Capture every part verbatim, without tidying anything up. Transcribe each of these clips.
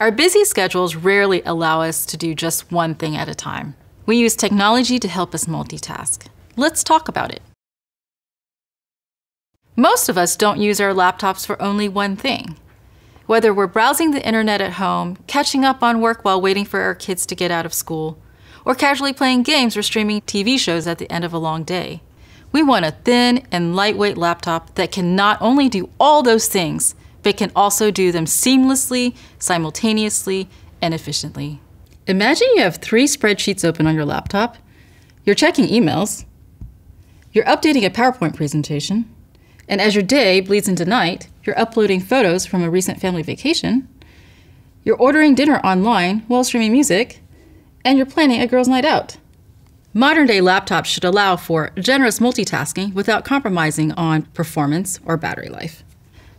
Our busy schedules rarely allow us to do just one thing at a time. We use technology to help us multitask. Let's talk about it. Most of us don't use our laptops for only one thing. Whether we're browsing the internet at home, catching up on work while waiting for our kids to get out of school, or casually playing games or streaming T V shows at the end of a long day, we want a thin and lightweight laptop that can not only do all those things, but can also do them seamlessly, simultaneously, and efficiently. Imagine you have three spreadsheets open on your laptop. You're checking emails. You're updating a PowerPoint presentation. And as your day bleeds into night, you're uploading photos from a recent family vacation, you're ordering dinner online while streaming music, and you're planning a girls' night out. Modern-day laptops should allow for generous multitasking without compromising on performance or battery life.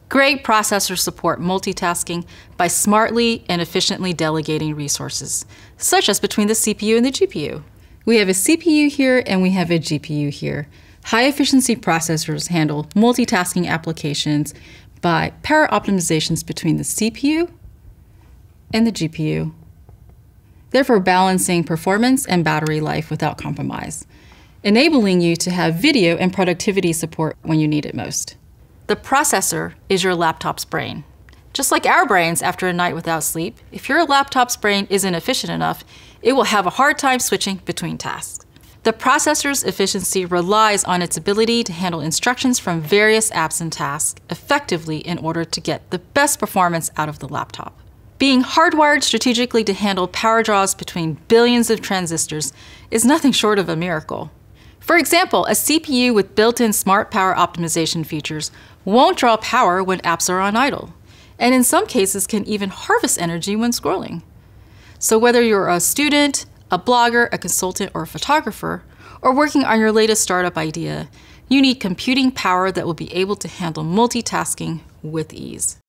Great processors support multitasking by smartly and efficiently delegating resources, such as between the C P U and the G P U. We have a C P U here and we have a G P U here. High-efficiency processors handle multitasking applications by pair optimizations between the C P U and the G P U, therefore balancing performance and battery life without compromise, enabling you to have video and productivity support when you need it most. The processor is your laptop's brain. Just like our brains after a night without sleep, if your laptop's brain isn't efficient enough, it will have a hard time switching between tasks. The processor's efficiency relies on its ability to handle instructions from various apps and tasks effectively in order to get the best performance out of the laptop. Being hardwired strategically to handle power draws between billions of transistors is nothing short of a miracle. For example, a C P U with built-in smart power optimization features won't draw power when apps are on idle, and in some cases can even harvest energy when scrolling. So whether you're a student, a blogger, a consultant, or a photographer, or working on your latest startup idea, you need computing power that will be able to handle multitasking with ease.